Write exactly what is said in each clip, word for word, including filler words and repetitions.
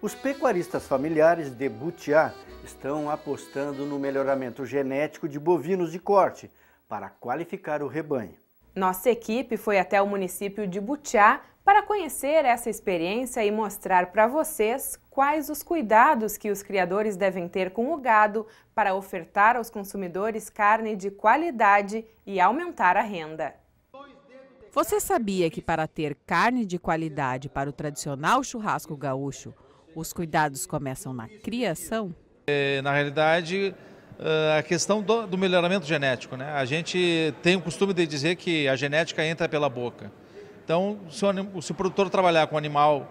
Os pecuaristas familiares de Butiá estão apostando no melhoramento genético de bovinos de corte para qualificar o rebanho. Nossa equipe foi até o município de Butiá para conhecer essa experiência e mostrar para vocês quais os cuidados que os criadores devem ter com o gado para ofertar aos consumidores carne de qualidade e aumentar a renda. Você sabia que para ter carne de qualidade para o tradicional churrasco gaúcho, os cuidados começam na criação? É, na realidade, a questão do, do melhoramento genético, né? A gente tem o costume de dizer que a genética entra pela boca. Então, se o, se o produtor trabalhar com animal,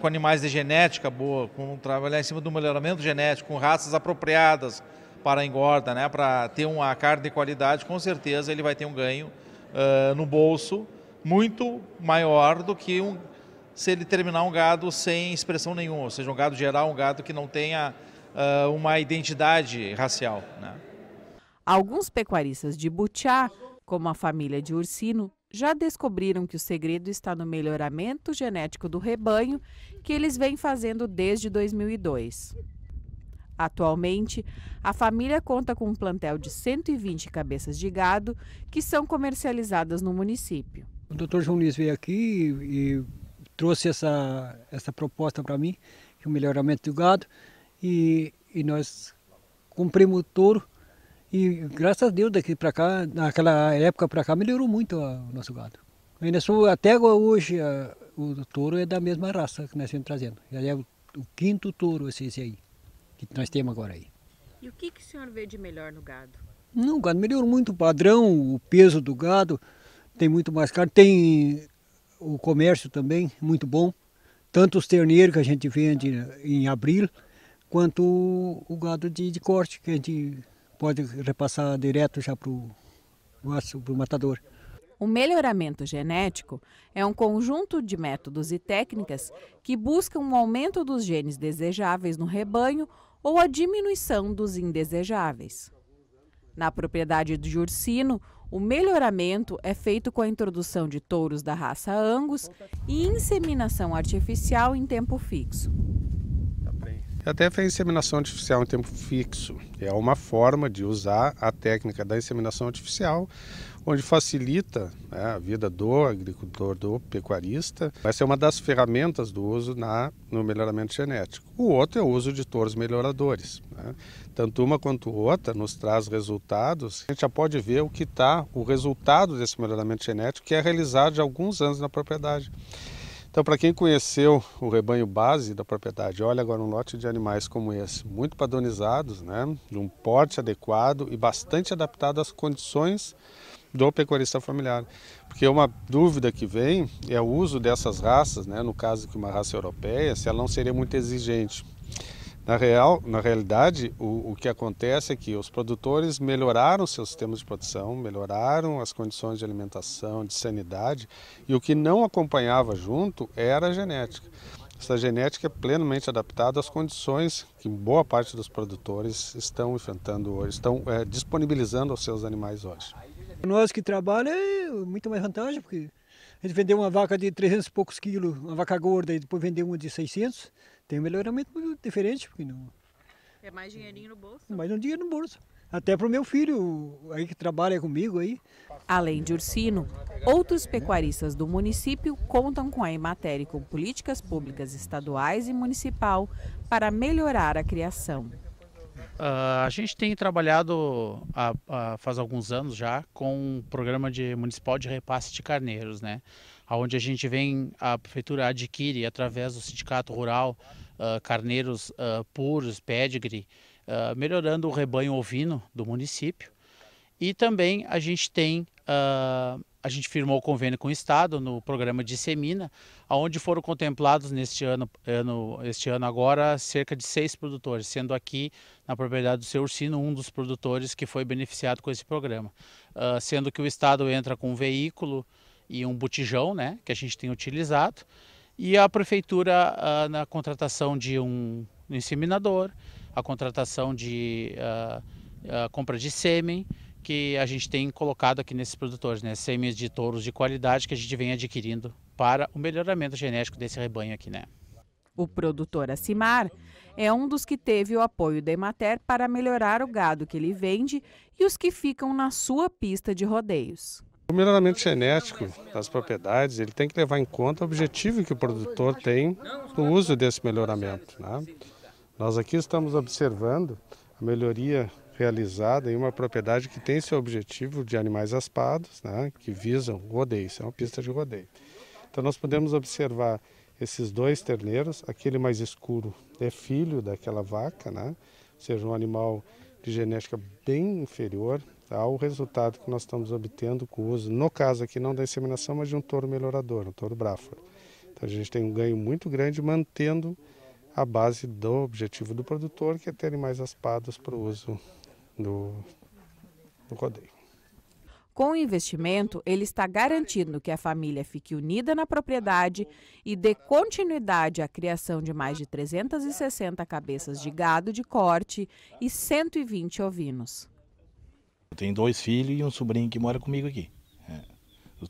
com animais de genética boa, com trabalhar em cima do melhoramento genético, com raças apropriadas para a engorda, né? Para ter uma carne de qualidade, com certeza ele vai ter um ganho Uh, no bolso muito maior do que um, se ele terminar um gado sem expressão nenhuma, ou seja, um gado geral, um gado que não tenha uh, uma identidade racial, né? Alguns pecuaristas de Butiá, como a família de Ursino, já descobriram que o segredo está no melhoramento genético do rebanho que eles vêm fazendo desde dois mil e dois. Atualmente, a família conta com um plantel de cento e vinte cabeças de gado que são comercializadas no município. O doutor João Luiz veio aqui e trouxe essa, essa proposta para mim, o melhoramento do gado, e, e nós compramos o touro e, graças a Deus, daqui para cá, naquela época para cá, melhorou muito a, o nosso gado. Ainda sou, até hoje a, o touro é da mesma raça que nós estamos trazendo, já é o, o quinto touro esse, esse aí. Que nós temos agora aí. E o que, que o senhor vê de melhor no gado? Não, o gado melhorou muito o padrão, o peso do gado, tem muito mais carne, tem o comércio também, muito bom. Tanto os terneiros que a gente vende em abril, quanto o gado de, de corte, que a gente pode repassar direto já para o matador. O melhoramento genético é um conjunto de métodos e técnicas que buscam um aumento dos genes desejáveis no rebanho ou a diminuição dos indesejáveis. Na propriedade de Ursino, o melhoramento é feito com a introdução de touros da raça Angus e inseminação artificial em tempo fixo. Até a inseminação artificial em tempo fixo é uma forma de usar a técnica da inseminação artificial, onde facilita, né, a vida do agricultor, do pecuarista. Essa é uma das ferramentas do uso na, no melhoramento genético. O outro é o uso de touros melhoradores, né? Tanto uma quanto outra nos traz resultados. A gente já pode ver o que está, o resultado desse melhoramento genético, que é realizado há alguns anos na propriedade. Então, para quem conheceu o rebanho base da propriedade, olha agora um lote de animais como esse, muito padronizados, né, de um porte adequado e bastante adaptado às condições do pecuarista familiar. Porque uma dúvida que vem é o uso dessas raças, né, no caso que uma raça europeia, se ela não seria muito exigente. Na, real, na realidade, o, o que acontece é que os produtores melhoraram seus sistemas de produção, melhoraram as condições de alimentação, de sanidade, e o que não acompanhava junto era a genética. Essa genética é plenamente adaptada às condições que boa parte dos produtores estão enfrentando hoje, estão é, disponibilizando aos seus animais hoje. Nós que trabalhamos é muito mais vantagem, porque a gente vendeu uma vaca de trezentos e poucos quilos, uma vaca gorda, e depois vendeu uma de seiscentos, tem um melhoramento diferente. Porque não... É mais dinheirinho no bolso? Mais um dinheiro no bolso. Até para o meu filho aí que trabalha comigo aí. Além de Ursino, outros pecuaristas do município contam com a Emater e com políticas públicas estaduais e municipal para melhorar a criação. Uh, a gente tem trabalhado há, há, faz alguns anos já com um programa de, municipal de repasse de carneiros, né? Onde a gente vem, a prefeitura adquire através do Sindicato Rural uh, carneiros uh, puros, pedigree, uh, melhorando o rebanho ovino do município. E também a gente tem, uh, a gente firmou o convênio com o Estado no programa de Semina, onde foram contemplados neste ano, ano, este ano agora cerca de seis produtores, sendo aqui na propriedade do seu Ursino um dos produtores que foi beneficiado com esse programa. Uh, sendo que o Estado entra com um veículo e um botijão, né, que a gente tem utilizado, e a prefeitura uh, na contratação de um inseminador, a contratação de uh, a compra de sêmen, que a gente tem colocado aqui nesses produtores, né, sêmen de touros de qualidade que a gente vem adquirindo para o melhoramento genético desse rebanho aqui, né. O produtor Acimar é um dos que teve o apoio da Emater para melhorar o gado que ele vende e os que ficam na sua pista de rodeios. O melhoramento genético das propriedades, ele tem que levar em conta o objetivo que o produtor tem no uso desse melhoramento, né? Nós aqui estamos observando a melhoria realizada em uma propriedade que tem seu objetivo de animais aspados, né, que visam rodeio, isso é uma pista de rodeio. Então nós podemos observar esses dois terneiros, aquele mais escuro é filho daquela vaca, né, ou seja, um animal de genética bem inferior ao resultado que nós estamos obtendo com o uso, no caso aqui não da inseminação, mas de um touro melhorador, um touro Braford. Então a gente tem um ganho muito grande mantendo a base do objetivo do produtor, que é ter animais aspados para o uso do, do rodeio. Com o investimento, ele está garantindo que a família fique unida na propriedade e dê continuidade à criação de mais de trezentas e sessenta cabeças de gado de corte e cento e vinte ovinos. Eu tenho dois filhos e um sobrinho que mora comigo aqui. É.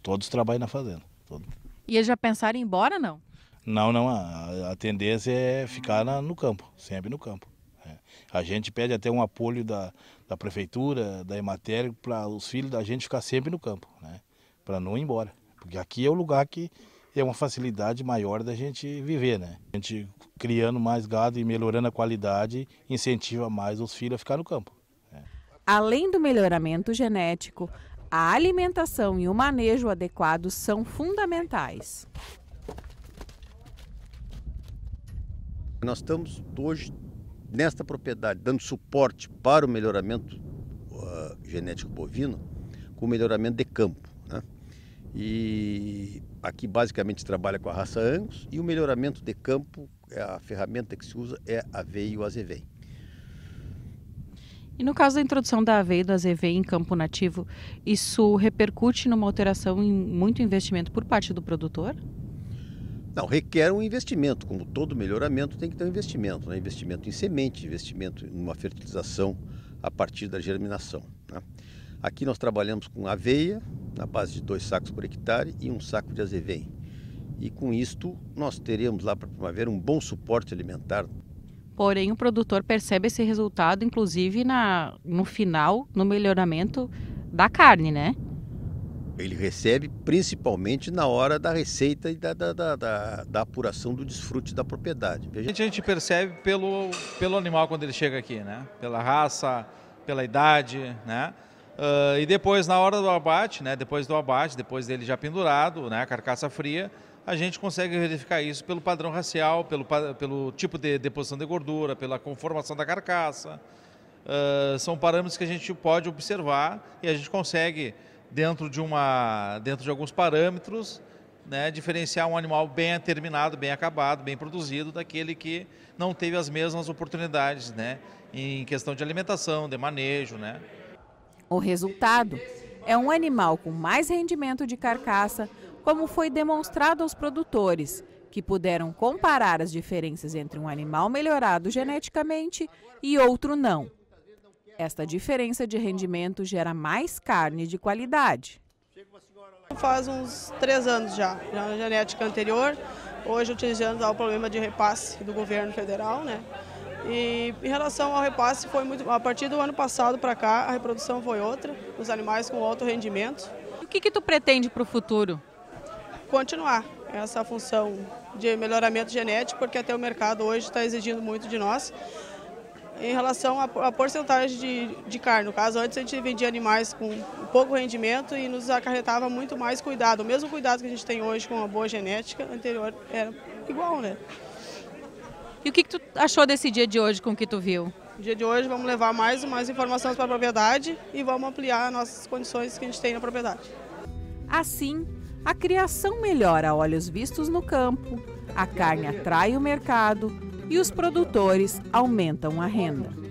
Todos trabalham na fazenda. Todos. E eles já pensaram em ir embora, não? Não, não. A, a tendência é ficar na, no campo, sempre no campo. É. A gente pede até um apoio da, da prefeitura, da Emater, para os filhos da gente ficar sempre no campo, né? Para não ir embora. Porque aqui é o lugar que é uma facilidade maior da gente viver, né? A gente criando mais gado e melhorando a qualidade, incentiva mais os filhos a ficar no campo. Além do melhoramento genético, a alimentação e o manejo adequado são fundamentais. Nós estamos hoje nesta propriedade dando suporte para o melhoramento uh, genético bovino com melhoramento de campo, né? E aqui basicamente trabalha com a raça Angus e o melhoramento de campo, a ferramenta que se usa é a aveia e o azevém. E no caso da introdução da aveia e do azevém em campo nativo, isso repercute numa alteração em muito investimento por parte do produtor? Não, requer um investimento, como todo melhoramento tem que ter um investimento, né? Investimento em semente, investimento em uma fertilização a partir da germinação, né? Aqui nós trabalhamos com aveia, na base de dois sacos por hectare e um saco de azevém. E com isto nós teremos lá para a primavera um bom suporte alimentar. Porém, o produtor percebe esse resultado, inclusive, na, no final, no melhoramento da carne, né? Ele recebe principalmente na hora da receita e da, da, da, da, da apuração do desfrute da propriedade. Veja... A gente percebe pelo, pelo animal quando ele chega aqui, né? Pela raça, pela idade, né? Uh, e depois, na hora do abate, né? Depois do abate, depois dele já pendurado, né? A carcaça fria, a gente consegue verificar isso pelo padrão racial, pelo, pelo tipo de deposição de gordura, pela conformação da carcaça. Uh, são parâmetros que a gente pode observar e a gente consegue, dentro de, uma, dentro de alguns parâmetros, né, diferenciar um animal bem terminado, bem acabado, bem produzido, daquele que não teve as mesmas oportunidades, né, em questão de alimentação, de manejo, né. O resultado é um animal com mais rendimento de carcaça, como foi demonstrado aos produtores, que puderam comparar as diferenças entre um animal melhorado geneticamente e outro não. Esta diferença de rendimento gera mais carne de qualidade. Faz uns três anos já, já na genética anterior, hoje utilizando o problema de repasse do governo federal, né? E em relação ao repasse, foi muito, a partir do ano passado para cá, a reprodução foi outra, os animais com alto rendimento. O que que tu pretende para o futuro? Continuar essa função de melhoramento genético, porque até o mercado hoje está exigindo muito de nós. Em relação à porcentagem de, de carne, no caso, antes a gente vendia animais com pouco rendimento e nos acarretava muito mais cuidado. O mesmo cuidado que a gente tem hoje com uma boa genética, anterior era igual, né? E o que que tu achou desse dia de hoje, com o que tu viu? No dia de hoje vamos levar mais e mais informações para a propriedade e vamos ampliar as nossas condições que a gente tem na propriedade. Assim, a criação melhora a olhos vistos no campo, a carne atrai o mercado e os produtores aumentam a renda.